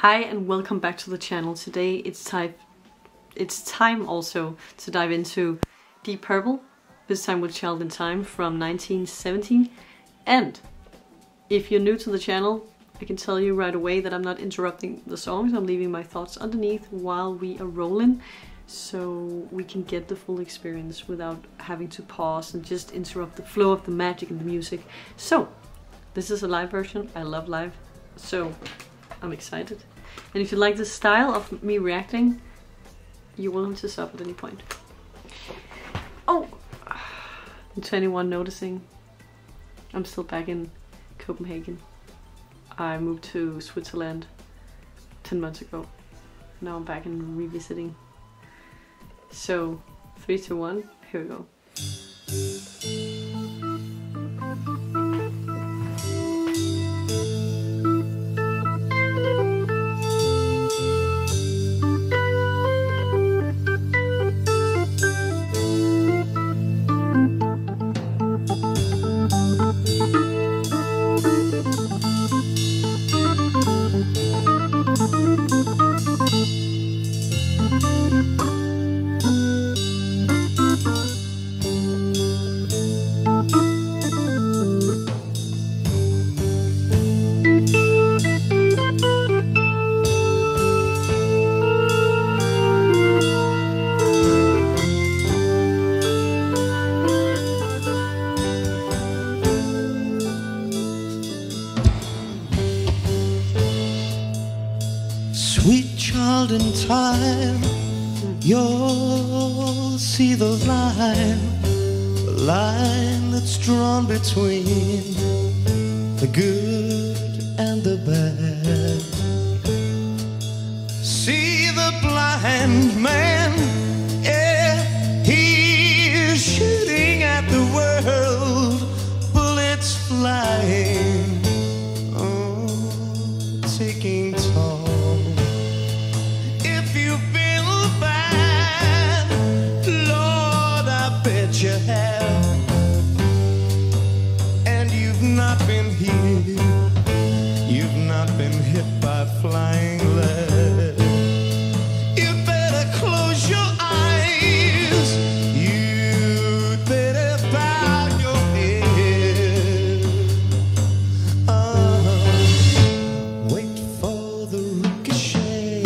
Hi and welcome back to the channel. Today it's time also to dive into Deep Purple, this time with Child in Time from 1917. And if you're new to the channel, I can tell you right away that I'm not interrupting the songs. I'm leaving my thoughts underneath while we are rolling, so we can get the full experience without having to pause and just interrupt the flow of the magic and the music. So this is a live version. I love live, so I'm excited. And if you like the style of me reacting, you're welcome to stop at any point. Oh! And to anyone noticing, I'm still back in Copenhagen. I moved to Switzerland 10 months ago. Now I'm back and revisiting. So, 3, 2, 1, here we go. Sweet child in time, you'll see the line that's drawn between the good and the bad. See the blind man, yeah, he's shooting at the world, bullets flying, oh, ticking time. You have, and you've not been hit. You've not been hit by flying lead. You better close your eyes. You better bow your head. Wait for the ricochet.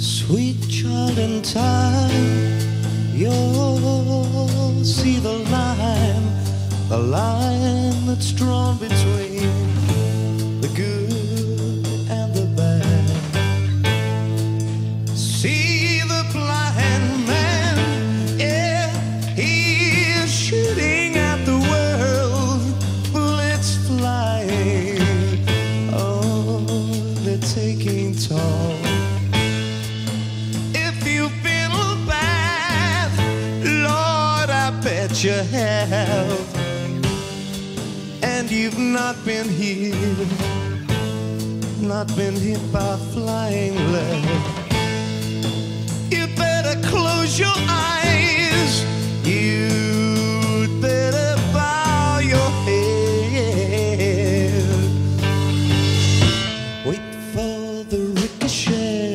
Sweet child in time, you'll see the line that's drawn between the good and the bad. See the blind man, yeah, he is shooting at the world, bullets flying, oh, they're taking toll. You have, and you've not been healed, not been hit by flying lead. You better close your eyes, you'd better bow your head, wait for the ricochet.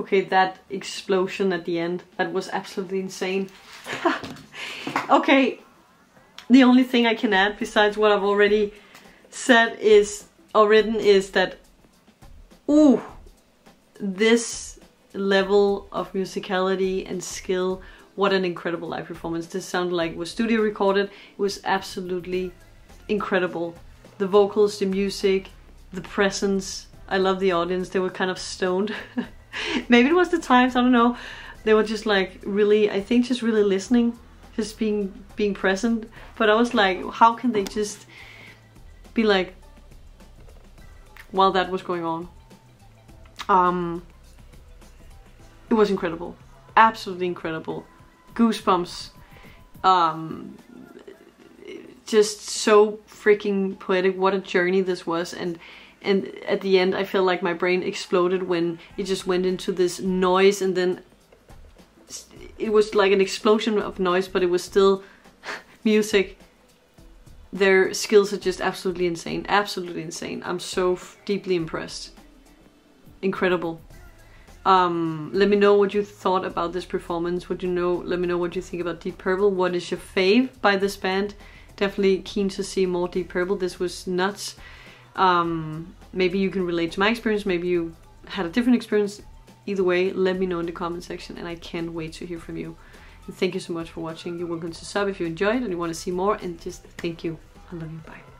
Okay, that explosion at the end, that was absolutely insane. Okay, the only thing I can add besides what I've already said is, or written, is that, ooh, this level of musicality and skill, what an incredible live performance. This sounded like it was studio recorded. It was absolutely incredible. The vocals, the music, the presence. I love the audience, they were kind of stoned. Maybe it was the times, I don't know. They were just like really, I think just really listening, just being present. But I was like, how can they just be like, while that was going on? It was incredible, absolutely incredible. Goosebumps, just so freaking poetic. What a journey this was. And at the end, I feel like my brain exploded when it just went into this noise and then it was like an explosion of noise, but it was still music. Their skills are just absolutely insane. Absolutely insane. I'm so deeply impressed. Incredible. Let me know what you thought about this performance. Let me know what you think about Deep Purple. What is your fave by this band? Definitely keen to see more Deep Purple. This was nuts. Maybe you can relate to my experience. Maybe you had a different experience. Either way, let me know in the comment section, and I can't wait to hear from you. And thank you so much for watching. You're welcome to sub if you enjoyed and you want to see more, and just thank you. I love you. Bye.